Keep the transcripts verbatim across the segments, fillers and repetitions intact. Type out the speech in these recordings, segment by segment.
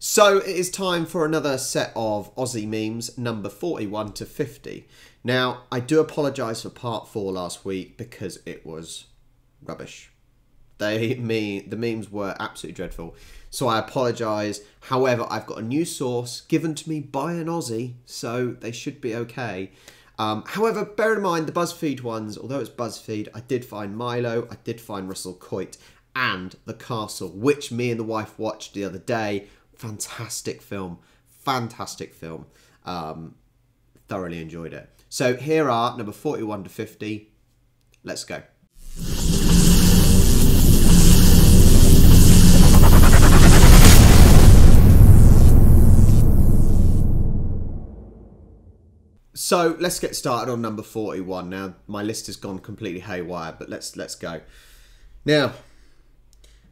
So it is time for another set of Aussie memes, number forty-one to fifty. Now, I do apologise for part four last week because it was rubbish. They, me, the memes were absolutely dreadful. So I apologise. However, I've got a new source given to me by an Aussie, so they should be okay. Um, however, bear in mind the BuzzFeed ones, although it's BuzzFeed, I did find Milo, I did find Russell Coit and The Castle, which me and the wife watched the other day. Fantastic film, fantastic film. Um, thoroughly enjoyed it. So here are number forty-one to fifty. Let's go. So let's get started on number forty-one. Now my list has gone completely haywire, but let's let's go. Now,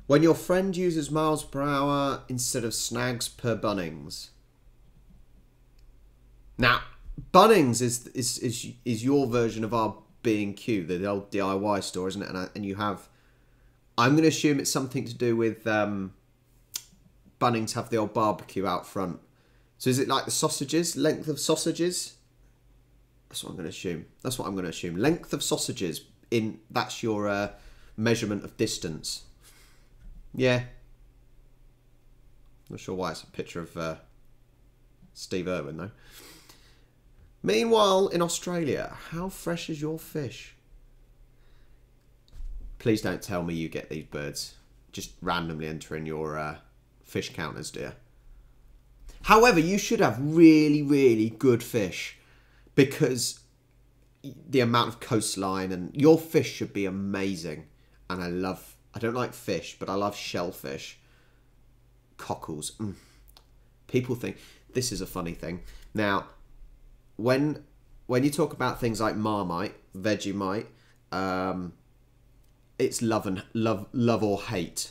when your friend uses miles per hour instead of snags per Bunnings. Now, Bunnings is is is, is your version of our B and Q, the old D I Y store, isn't it? And I, and you have, I'm going to assume it's something to do with um, Bunnings have the old barbecue out front. So is it like the sausages, length of sausages? That's what I'm going to assume. That's what I'm going to assume. Length of sausages in that's your uh, measurement of distance. Yeah. Not sure why it's a picture of uh, Steve Irwin, though. Meanwhile, in Australia, how fresh is your fish? Please don't tell me you get these birds just randomly entering your uh, fish counters, dear. However, you should have really, really good fish because the amount of coastline and your fish should be amazing. And I love... I don't like fish, but I love shellfish. Cockles. Mm. People think... This is a funny thing. Now, when when you talk about things like Marmite, Vegemite, um, it's love and love, love or hate.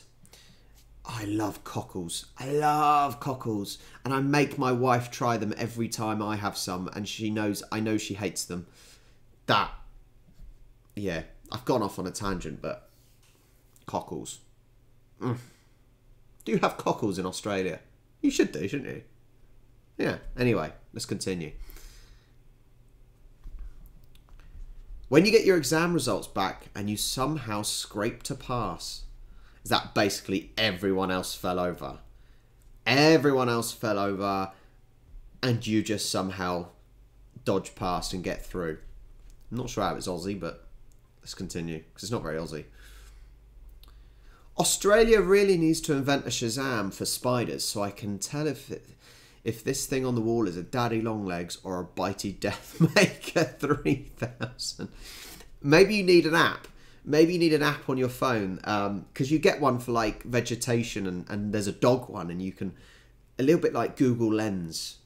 I love cockles. I love cockles. And I make my wife try them every time I have some. And she knows... I know she hates them. That... Yeah. I've gone off on a tangent, but... Cockles. Mm. Do you have cockles in Australia? You should do, shouldn't you? Yeah. Anyway, let's continue. When you get your exam results back and you somehow scrape to pass, is that basically everyone else fell over? Everyone else fell over and you just somehow dodge past and get through. I'm not sure how it's Aussie, but let's continue because it's not very Aussie. Australia really needs to invent a Shazam for spiders so I can tell if it, if this thing on the wall is a daddy long legs or a bitey deathmaker three thousand. Maybe you need an app. Maybe you need an app on your phone because um, you get one for like vegetation and, and there's a dog one and you can, a little bit like Google Lens.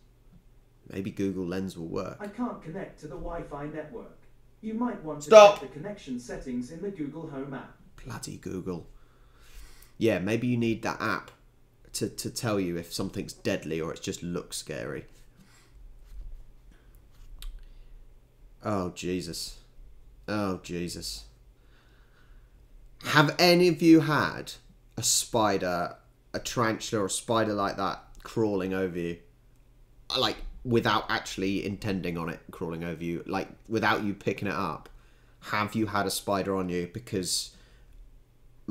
Maybe Google Lens will work. I can't connect to the Wi-Fi network. You might want to check the connection settings in the Google Home app. Bloody Google. Yeah, maybe you need that app to, to tell you if something's deadly or it just looks scary. Oh, Jesus. Oh, Jesus. Have any of you had a spider, a tarantula or a spider like that crawling over you? Like, without actually intending on it crawling over you. Like, without you picking it up. Have you had a spider on you? Because...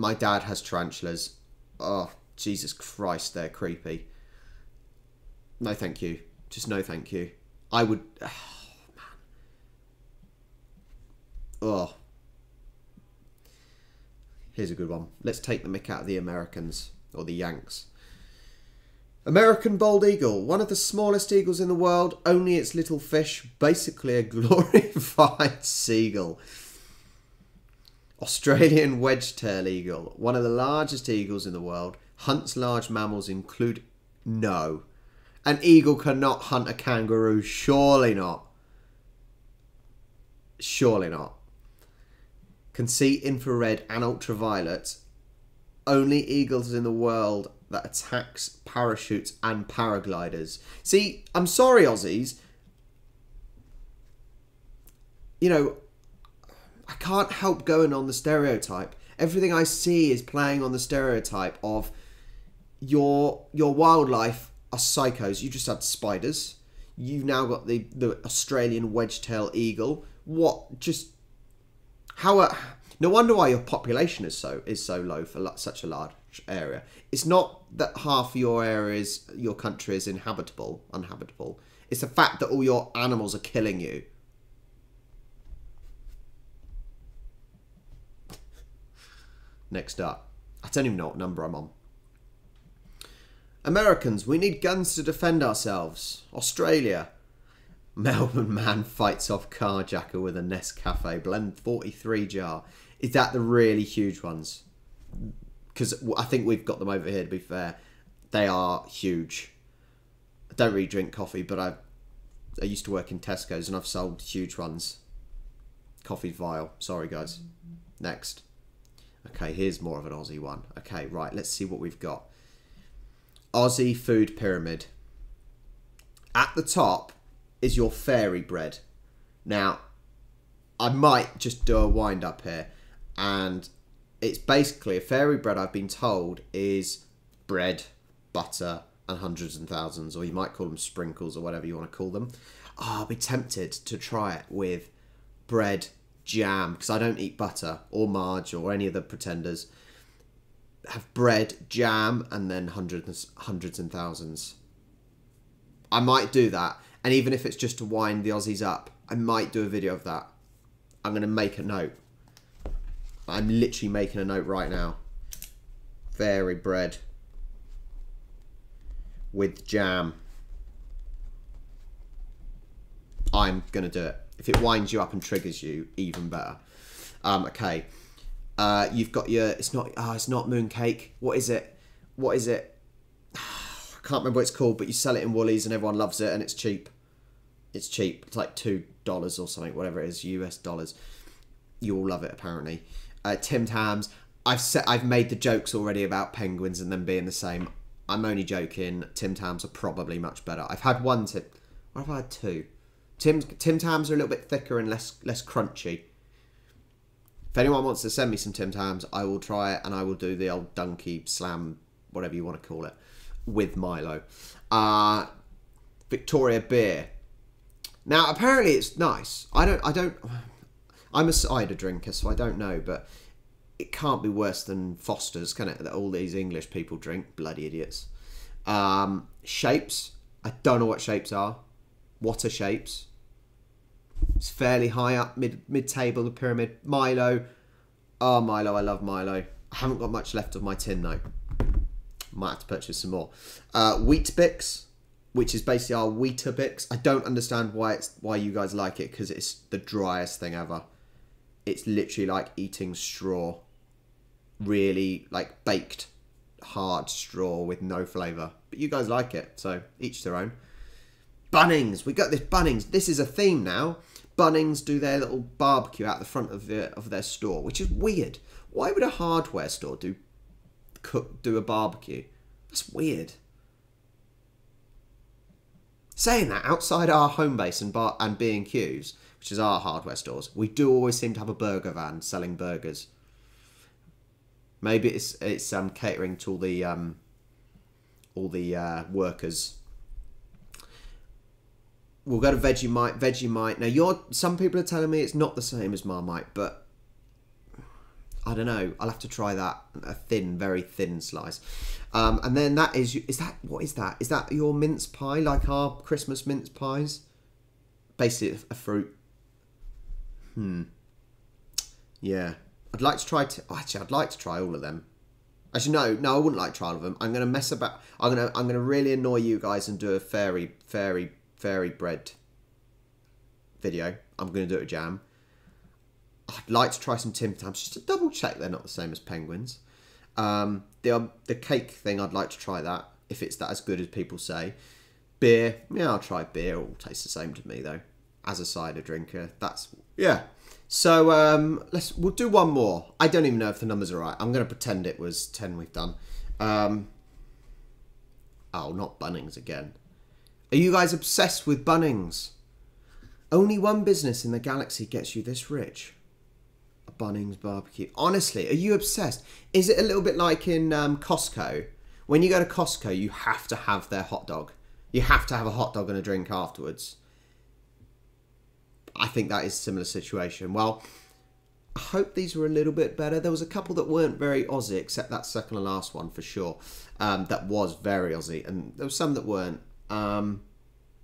my dad has tarantulas. Oh, Jesus Christ, they're creepy. No thank you. Just no thank you. I would... Oh, man. Oh. Here's a good one. Let's take the mick out of the Americans. Or the Yanks. American bald eagle. One of the smallest eagles in the world. Only its little fish. Basically a glorified seagull. Australian wedge-tail eagle, one of the largest eagles in the world, hunts large mammals include... No. An eagle cannot hunt a kangaroo, surely not. Surely not. Can see infrared and ultraviolet. Only eagles in the world that attacks parachutes and paragliders. See, I'm sorry, Aussies. You know... I can't help going on the stereotype. Everything I see is playing on the stereotype of your your wildlife are psychos. You just had spiders. You've now got the the Australian wedge-tail eagle. What just how? Are, no wonder why your population is so is so low for such a large area. It's not that half your area is your country is inhabitable, uninhabitable. It's the fact that all your animals are killing you. Next up, I don't even know what number I'm on. Americans, we need guns to defend ourselves. Australia. Melbourne man fights off carjacker with a Nescafe Blend forty-three jar. Is that the really huge ones? Because I think we've got them over here, to be fair. They are huge. I don't really drink coffee, but I, I used to work in Tesco's and I've sold huge ones. Coffee vial. Sorry, guys. Next. Okay, here's more of an Aussie one. Okay, right, let's see what we've got. Aussie food pyramid. At the top is your fairy bread. Now, I might just do a wind up here. And it's basically a fairy bread, I've been told, is bread, butter, and hundreds and thousands. Or you might call them sprinkles or whatever you want to call them. Oh, I'll be tempted to try it with bread jam, because I don't eat butter or marge or any of the pretenders. Have bread jam and then hundreds hundreds and thousands. I might do that, and even if it's just to wind the Aussies up, I might do a video of that. I'm gonna make a note. I'm literally making a note right now. Fairy bread with jam. I'm gonna do it. If it winds you up and triggers you, even better. Um, okay, uh, you've got your. It's not. Oh, it's not mooncake. What is it? What is it? I can't remember what it's called, but you sell it in Woolies and everyone loves it and it's cheap. It's cheap. It's like two dollars or something, whatever it is, U S dollars. You all love it apparently. Uh, Tim Tams. I've set. I've made the jokes already about penguins and them being the same. I'm only joking. Tim Tams are probably much better. I've had one Tim. What have I had two? Tim, Tim Tams are a little bit thicker and less less crunchy. If anyone wants to send me some Tim Tams, I will try it and I will do the old donkey slam, whatever you want to call it, with Milo. Uh, Victoria Beer. Now apparently it's nice. I don't I don't I'm a cider drinker, so I don't know, but it can't be worse than Foster's, can it? That all these English people drink, bloody idiots. Um, shapes. I don't know what shapes are. Water shapes. It's fairly high up, mid mid table, the pyramid. Milo. Oh, Milo, I love Milo. I haven't got much left of my tin though. Might have to purchase some more. Uh, Wheat Bix, which is basically our Weetabix. I don't understand why it's why you guys like it, because it's the driest thing ever. It's literally like eating straw, really like baked hard straw with no flavour. But you guys like it, so each their own. Bunnings, we got this Bunnings. This is a theme now. Bunnings do their little barbecue out the front of the, of their store, which is weird. Why would a hardware store do cook do a barbecue? That's weird. Saying that, outside our home base and bar and B and Q's, which is our hardware stores, we do always seem to have a burger van selling burgers. Maybe it's it's um, catering to all the um, all the uh, workers. We'll go to Vegemite, Vegemite. Now, you're, some people are telling me it's not the same as Marmite, but I don't know. I'll have to try that. A thin, very thin slice. Um, and then that is, is that, what is that? Is that your mince pie, like our Christmas mince pies? Basically, a fruit. Hmm. Yeah. I'd like to try, to, actually, I'd like to try all of them. Actually, no, no, I wouldn't like to try all of them. I'm going to mess about, I'm going to, I'm going to really annoy you guys and do a fairy, fairy, fairy bread video. I'm going to do it with jam. I'd like to try some Tim Tams just to double check they're not the same as penguins. Um, the, um, the cake thing, I'd like to try that, if it's that as good as people say. Beer, yeah, I'll try beer. It all tastes the same to me though. As a cider drinker, that's, yeah. So um, let's, we'll do one more. I don't even know if the numbers are right. I'm going to pretend it was ten we've done. Um, oh, not Bunnings again. Are you guys obsessed with Bunnings? Only one business in the galaxy gets you this rich. A Bunnings barbecue. Honestly, are you obsessed? Is it a little bit like in um, Costco When you go to Costco, you have to have their hot dog. You have to have a hot dog and a drink afterwards. I think that is a similar situation. Well, I hope these were a little bit better. There was a couple that weren't very Aussie, except that second and last one for sure. Um, that was very Aussie, and there were some that weren't. Um,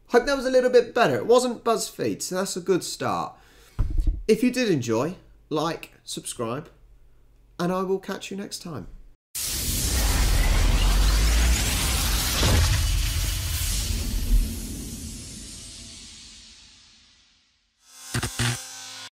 hope that was a little bit better. It wasn't BuzzFeed, so that's a good start. If you did enjoy, like, subscribe, and I will catch you next time.